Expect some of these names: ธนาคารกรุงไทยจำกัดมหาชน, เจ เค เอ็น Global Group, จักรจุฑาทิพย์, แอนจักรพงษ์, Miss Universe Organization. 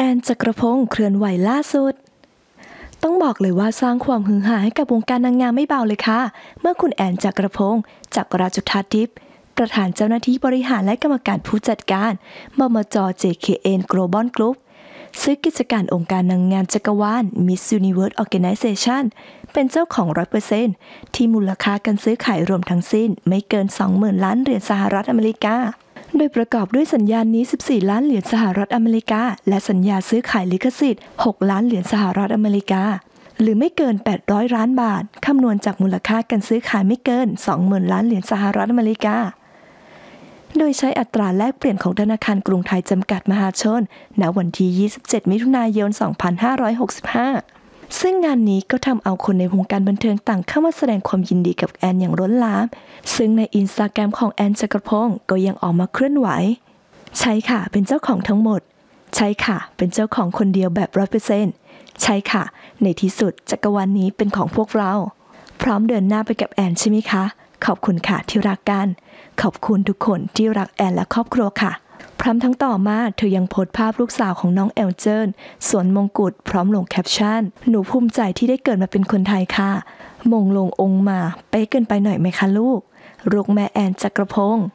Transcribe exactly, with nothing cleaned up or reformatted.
แอนจักรพงษ์เคลื่อนไหวล่าสุดต้องบอกเลยว่าสร้างความฮือฮาให้กับวงการนางงามไม่เบาเลยค่ะเมื่อคุณแอนจักรพงษ์จักรจุฑาทิพย์ประธานเจ้าหน้าที่บริหารและกรรมการผู้จัดการบมจ เจ เค เอ็น Global Group ซื้อกิจการองค์การนางงามจักรวาล Miss Universe Organization เป็นเจ้าของ หนึ่งร้อยเปอร์เซ็นต์ ที่มูลค่าการซื้อขายรวมทั้งสิ้นไม่เกิน สองหมื่น ล้านเหรียญสหรัฐอเมริกาโดยประกอบด้วยสัญญานี้สิบสี่ล้านเหรียญสหรัฐอเมริกาและสัญญาซื้อขายลิขสิทธิ์หกล้านเหรียญสหรัฐอเมริกาหรือไม่เกินแปดร้อยล้านบาทคำนวณจากมูลค่าการซื้อขายไม่เกิน สองหมื่น ล้านเหรียญสหรัฐอเมริกาโดยใช้อัตราแลกเปลี่ยนของธนาคารกรุงไทยจำกัดมหาชนณวันที่ยี่สิบเจ็ดมิถุนายนสองพันห้าร้อยหกสิบห้าซึ่งงานนี้ก็ทำเอาคนในวงการบันเทิงต่างเข้ามาแสดงความยินดีกับแอนอย่างล้นหลามซึ่งในอินสตาแกรมของแอนจักรพงษ์ก็ยังออกมาเคลื่อนไหวใช่ค่ะเป็นเจ้าของทั้งหมดใช่ค่ะเป็นเจ้าของคนเดียวแบบ หนึ่งร้อยเปอร์เซ็นต์ ใช่ค่ะในที่สุดจักรวาลนี้เป็นของพวกเราพร้อมเดินหน้าไปกับแอนใช่ไหมคะขอบคุณค่ะที่รักกันขอบคุณทุกคนที่รักแอนและครอบครัวค่ะพร้อมทั้งต่อมาเธอยังโพสต์ภาพลูกสาวของน้องแอลเจินสวมมงกุฎพร้อมลงแคปชั่นหนูภูมิใจที่ได้เกิดมาเป็นคนไทยค่ะมงลงองค์มาเป๊ะเกินไปหน่อยไหมคะลูกลูกแม่แอนจักรพงษ์